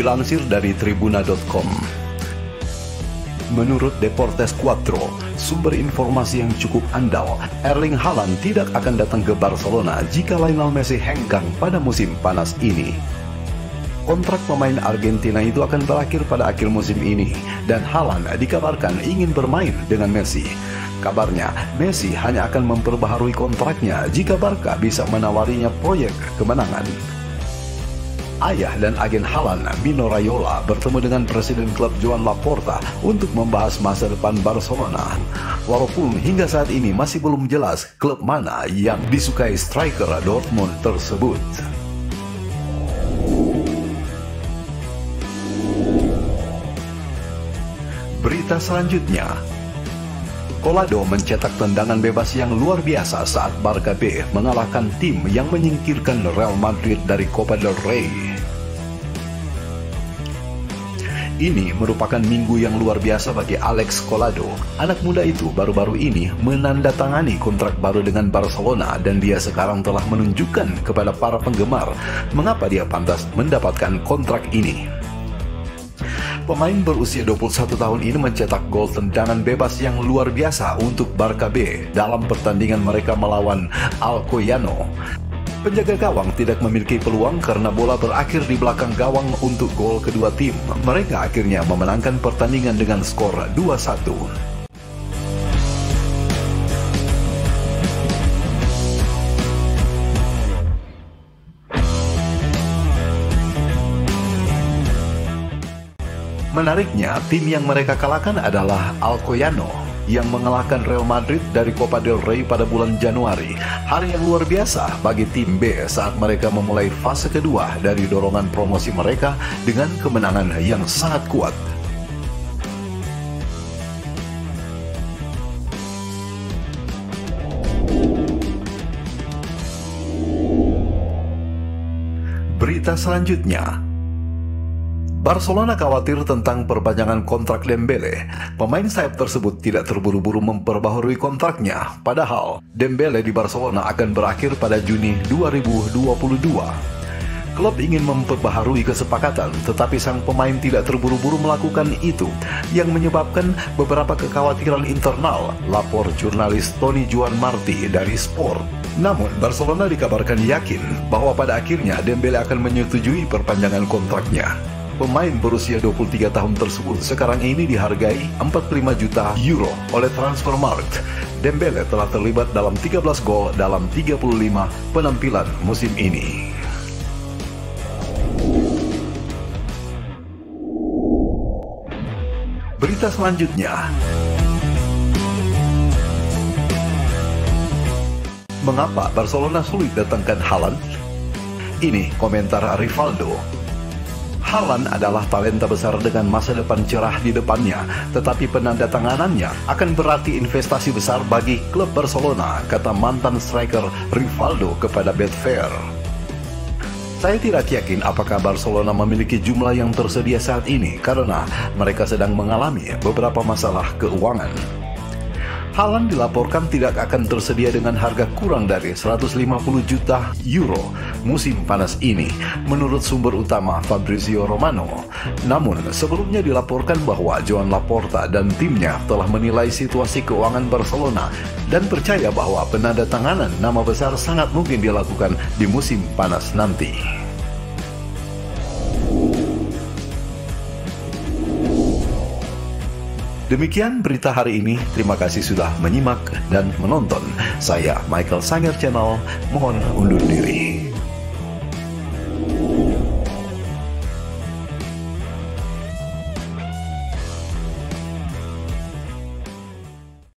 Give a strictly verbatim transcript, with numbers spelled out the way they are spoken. Dilansir dari tribuna dot com. Menurut Deportes Cuatro, sumber informasi yang cukup andal, Erling Haaland tidak akan datang ke Barcelona jika Lionel Messi hengkang pada musim panas ini. Kontrak pemain Argentina itu akan berakhir pada akhir musim ini, dan Haaland dikabarkan ingin bermain dengan Messi. Kabarnya, Messi hanya akan memperbaharui kontraknya jika Barca bisa menawarinya proyek kemenangan. Ayah dan agen Haaland, Mino Raiola, bertemu dengan presiden klub Joan Laporta untuk membahas masa depan Barcelona. Walaupun hingga saat ini masih belum jelas klub mana yang disukai striker Dortmund tersebut. Berita selanjutnya, Collado mencetak tendangan bebas yang luar biasa saat Barca B mengalahkan tim yang menyingkirkan Real Madrid dari Copa del Rey. Ini merupakan minggu yang luar biasa bagi Álex Collado. Anak muda itu baru-baru ini menandatangani kontrak baru dengan Barcelona dan dia sekarang telah menunjukkan kepada para penggemar mengapa dia pantas mendapatkan kontrak ini. Pemain berusia dua puluh satu tahun ini mencetak gol tendangan bebas yang luar biasa untuk Barca B dalam pertandingan mereka melawan Alcoyano. Penjaga gawang tidak memiliki peluang karena bola berakhir di belakang gawang untuk gol kedua tim. Mereka akhirnya memenangkan pertandingan dengan skor dua satu. Menariknya, tim yang mereka kalahkan adalah Alcoyano yang mengalahkan Real Madrid dari Copa del Rey pada bulan Januari. Hari yang luar biasa bagi tim B saat mereka memulai fase kedua dari dorongan promosi mereka dengan kemenangan yang sangat kuat. Berita selanjutnya, Barcelona khawatir tentang perpanjangan kontrak Dembele. Pemain sayap tersebut tidak terburu-buru memperbaharui kontraknya, padahal Dembele di Barcelona akan berakhir pada Juni dua ribu dua puluh dua. Klub ingin memperbaharui kesepakatan, tetapi sang pemain tidak terburu-buru melakukan itu, yang menyebabkan beberapa kekhawatiran internal, lapor jurnalis Toni Juanmarti dari Sport. Namun, Barcelona dikabarkan yakin bahwa pada akhirnya Dembele akan menyetujui perpanjangan kontraknya. Pemain berusia dua puluh tiga tahun tersebut sekarang ini dihargai empat puluh lima juta euro oleh Transfermarkt. Dembele telah terlibat dalam tiga belas gol dalam tiga puluh lima penampilan musim ini. Berita selanjutnya, mengapa Barcelona sulit datangkan Haaland? Ini komentar Rivaldo. Haaland adalah talenta besar dengan masa depan cerah di depannya, tetapi penandatanganannya akan berarti investasi besar bagi klub Barcelona, kata mantan striker Rivaldo kepada Betfair. Saya tidak yakin apakah Barcelona memiliki jumlah yang tersedia saat ini karena mereka sedang mengalami beberapa masalah keuangan. Haaland dilaporkan tidak akan tersedia dengan harga kurang dari seratus lima puluh juta euro musim panas ini, menurut sumber utama Fabrizio Romano. Namun, sebelumnya dilaporkan bahwa Joan Laporta dan timnya telah menilai situasi keuangan Barcelona dan percaya bahwa penandatanganan nama besar sangat mungkin dilakukan di musim panas nanti. Demikian berita hari ini, terima kasih sudah menyimak dan menonton. Saya Michael Sanger Channel, mohon undur diri.